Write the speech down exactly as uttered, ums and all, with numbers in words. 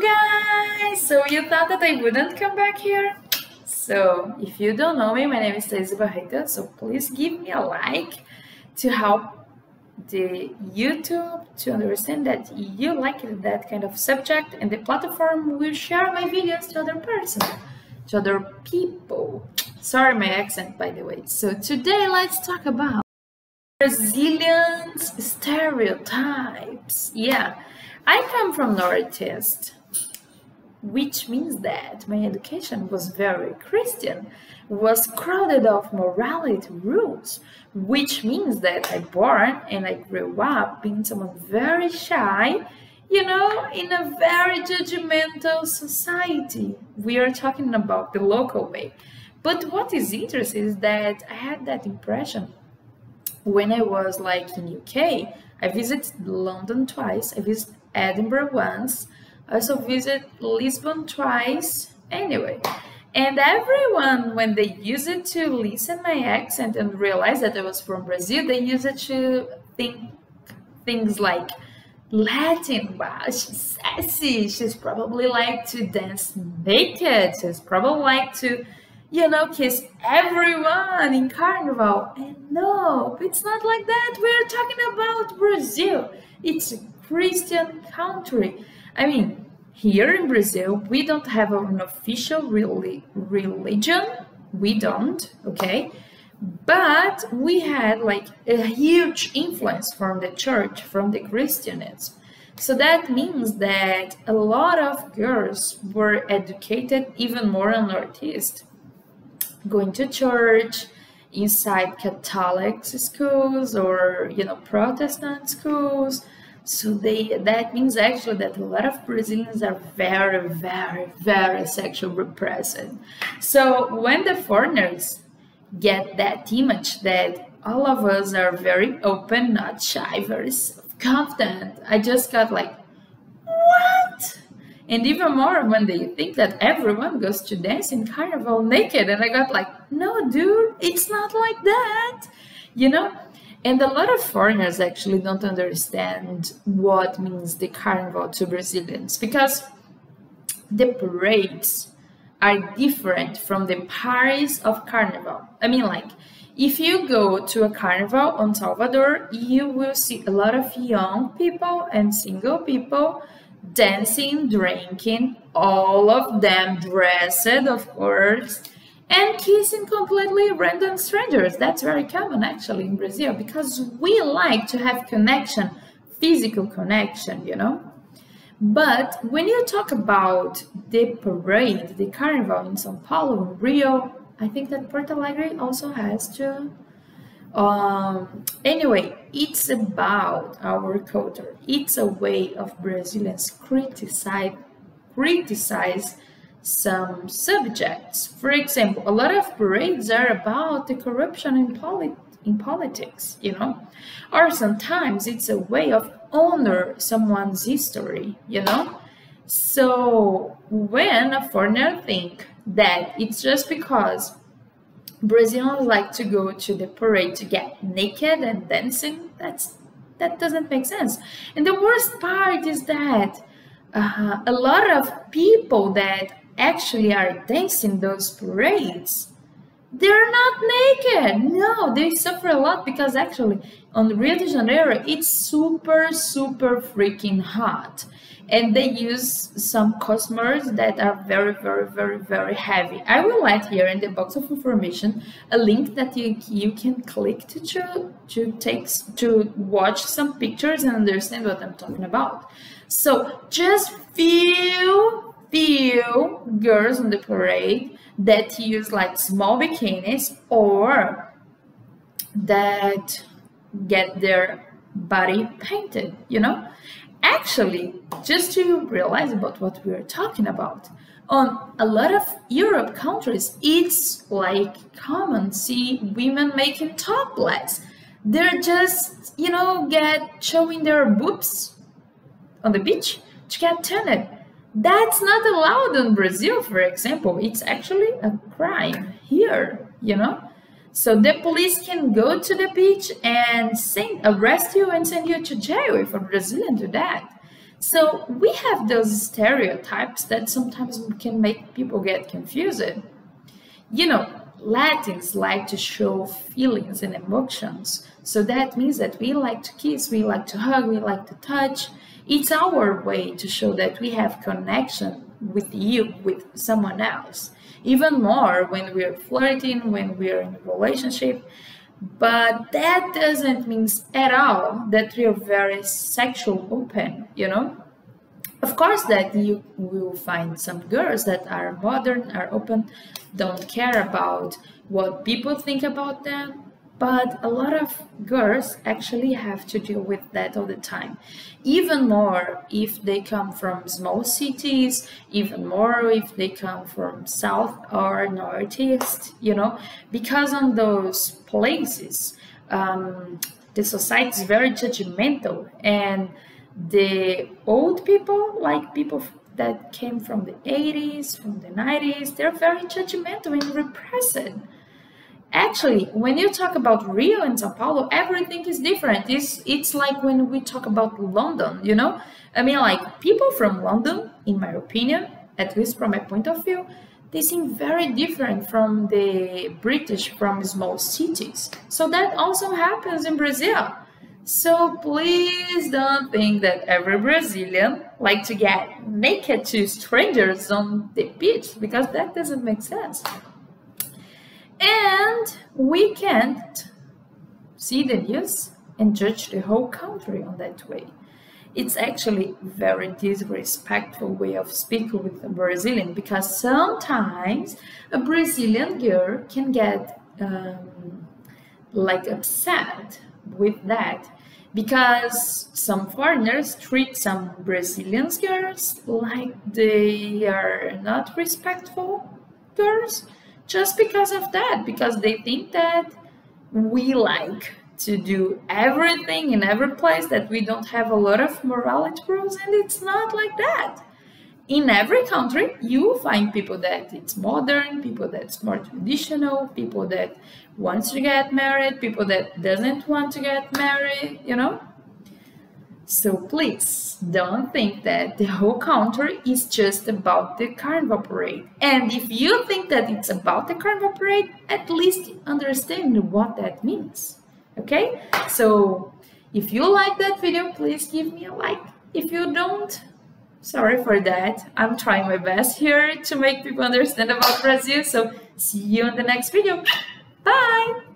Hello guys! So you thought that I wouldn't come back here? So if you don't know me, my name is Thayse Barreto, so please give me a like to help the YouTube to understand that you like that kind of subject and the platform will share my videos to other person, to other people. Sorry my accent, by the way. So today let's talk about Brazilian stereotypes. Yeah, I come from Northeast, which means that my education was very Christian, was crowded of morality rules, which means that I born and I grew up being someone very shy, you know, in a very judgmental society. We are talking about the local way. But what is interesting is that I had that impression when I was like in U K. I visited London twice, I visited Edinburgh once, I also visit Lisbon twice, anyway. And everyone, when they used it to listen my accent and realize that I was from Brazil, they used it to think things like, Latin, wow, she's sassy, she's probably like to dance naked, she's probably like to, you know, kiss everyone in carnival. And no, it's not like that, we're talking about Brazil. It's a Christian country. I mean, here in Brazil, we don't have an official really religion, we don't, okay? But we had like a huge influence from the church, from the Christianism. So that means that a lot of girls were educated even more in the Northeast, going to church, inside Catholic schools or, you know, Protestant schools. So they, that means actually that a lot of Brazilians are very, very, very sexually repressed. So when the foreigners get that image that all of us are very open, not shy, very confident, I just got like, what? And even more when they think that everyone goes to dance in carnival naked. And I got like, no, dude, it's not like that, you know? And a lot of foreigners actually don't understand what means the carnival to Brazilians, because the parades are different from the parties of carnival. I mean, like, if you go to a carnival on Salvador, you will see a lot of young people and single people dancing, drinking, all of them dressed, of course, and kissing completely random strangers. That's very common actually in Brazil, because we like to have connection, physical connection, you know. But when you talk about the parade, the carnival in São Paulo, Rio, I think that Porto Alegre also has to. Um, anyway, it's about our culture. It's a way of Brazilians criticize, criticize some subjects. For example, a lot of parades are about the corruption in polit in politics, you know, or sometimes it's a way of honor someone's history, you know. So when a foreigner think that it's just because Brazilians like to go to the parade to get naked and dancing, that's that doesn't make sense. And the worst part is that uh, a lot of people that actually are dancing those parades, they're not naked. No, they suffer a lot, because actually on Rio de Janeiro it's super super freaking hot, and they use some costumers that are very very very very heavy. I will add here in the box of information a link that you, you can click to to, to take to watch some pictures and understand what I'm talking about. So just feel few girls on the parade that use like small bikinis or that get their body painted, you know. Actually, just to realize about what we are talking about, on a lot of Europe countries it's like common see women making topless. They're just, you know, get showing their boobs on the beach to get turned. That's not allowed in Brazil, for example. It's actually a crime here, you know. So the police can go to the beach and send, arrest you and send you to jail if a Brazilian do that. So we have those stereotypes that sometimes can make people get confused. You know, Latins like to show feelings and emotions. So that means that we like to kiss, we like to hug, we like to touch. It's our way to show that we have connection with you, with someone else. Even more when we're flirting, when we're in a relationship. But that doesn't mean at all that we're very sexual open, you know? Of course that you will find some girls that are modern, are open, don't care about what people think about them. But a lot of girls actually have to deal with that all the time. Even more if they come from small cities, even more if they come from South or Northeast, you know, because on those places, um, the society is very judgmental, and the old people, like people that came from the eighties, from the nineties, they're very judgmental and repressive. Actually, when you talk about Rio and São Paulo, everything is different. It's, it's like when we talk about London, you know? I mean, like, people from London, in my opinion, at least from my point of view, they seem very different from the British, from small cities. So that also happens in Brazil. So please don't think that every Brazilian likes to get naked to strangers on the beach, because that doesn't make sense. And we can't see the news and judge the whole country on that way. It's actually a very disrespectful way of speaking with a Brazilian, because sometimes a Brazilian girl can get um, like upset with that, because some foreigners treat some Brazilian girls like they are not respectful girls. Just because of that, because they think that we like to do everything in every place, that we don't have a lot of morality rules, and it's not like that. In every country, you find people that it's modern, people that's more traditional, people that wants to get married, people that doesn't want to get married, you know? So please don't think that the whole country is just about the Carnival Parade. And if you think that it's about the Carnival Parade, at least understand what that means, okay? So if you like that video, please give me a like. If you don't, sorry for that. I'm trying my best here to make people understand about Brazil. So see you in the next video. Bye!